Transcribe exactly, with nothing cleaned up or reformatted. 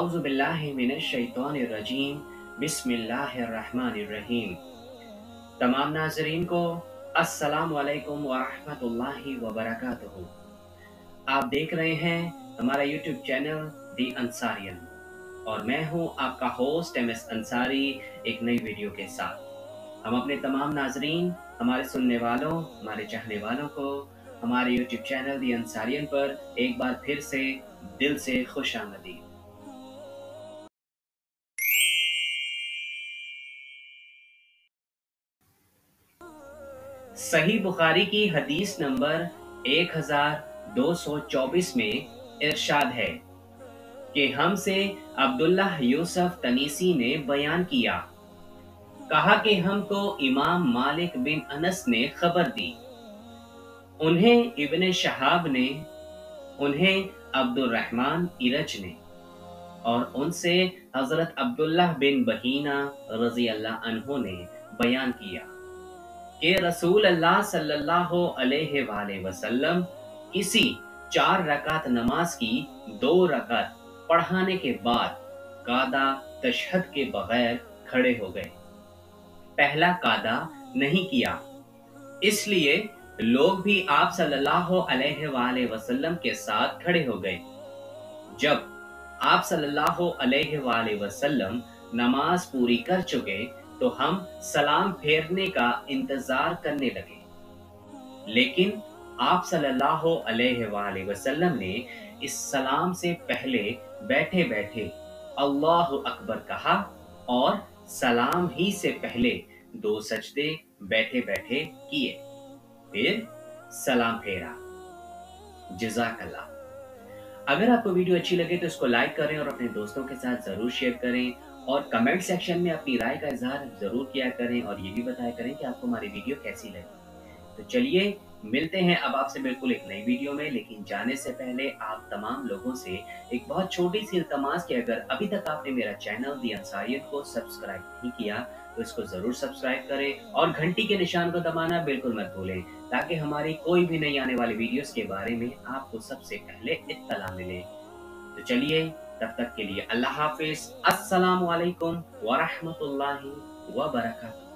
औज़ु बिल्लाहि मिनश्शैतानिर्रजीम, बिस्मिल्लाहिर्रहमानिर्रहीम। तमाम नाज़रीन को अस्सलाम वालेकुम व रहमतुल्लाहि व बरकातुहू। आप देख रहे हैं हमारा यूट्यूब चैनल दी अंसारियन और मैं हूं आपका होस्ट एम एस अंसारी एक नई वीडियो के साथ। हम अपने तमाम नाज़रीन, हमारे सुनने वालों, हमारे चाहने वालों को हमारे यूट्यूब चैनल दी अंसारियन पर एक बार फिर से दिल से खुश आमदीद। सही बुखारी की हदीस नंबर एक हज़ार दो सौ चौबीस में इरशाद है कि हमसे अब्दुल्लाह यूसुफ तनीसी ने बयान किया, कहा कि हमको इमाम मालिक बिन अनस ने खबर दी, उन्हें इब्न शहाब ने, उन्हें अब्दुल रहमान इरज ने और उनसे हजरत अब्दुल्लाह बिन बहीना रजी अल्लाह अन्हो ने बयान किया कि रसूल अल्लाह सल्लल्लाहु अलैहि वाले वसल्लम किसी चार रकात नमाज की दो रकात पढ़ाने के बाद कादा तशहद के बगैर खड़े हो गए। पहला कादा नहीं किया, इसलिए लोग भी आप सल्लल्लाहु अलैहि वाले वसल्लम के साथ खड़े हो गए। जब आप सल्लल्लाहु अलैहि वाले वसल्लम नमाज पूरी कर चुके तो हम सलाम फेरने का इंतजार करने लगे, लेकिन आप सल्लल्लाहु अलैहि वाले वसल्लम ने इस सलाम से पहले बैठे बैठे अल्लाहु अकबर कहा और सलाम ही से पहले दो सजदे बैठे बैठे किए, फिर सलाम फेरा। जज़ाकल्लाह। अगर आपको वीडियो अच्छी लगे तो इसको लाइक करें और अपने दोस्तों के साथ जरूर शेयर करें और कमेंट सेक्शन में अपनी राय का इजहार जरूर किया करें और ये भी बताया करें कि आपको हमारी वीडियो कैसी लगी। तो चलिए मिलते हैं अब आपसे बिल्कुल एक नई वीडियो में, लेकिन जाने से पहले आप तमाम लोगों से एक बहुत छोटी सी इल्तमास कि अगर अभी तक आपने मेरा चैनल दी अंसारियत को सब्सक्राइब नहीं किया तो इसको जरूर सब्सक्राइब करें और घंटी के निशान को दबाना बिल्कुल मत भूलें, ताकि हमारी कोई भी नई आने वाली वीडियोस के बारे में आपको सबसे पहले इत्तला मिले। तो चलिए तब तक के लिए अल्लाह हाफिज, अस्सलाम वालेकुम व रहमतुल्लाहि व बरकातहू।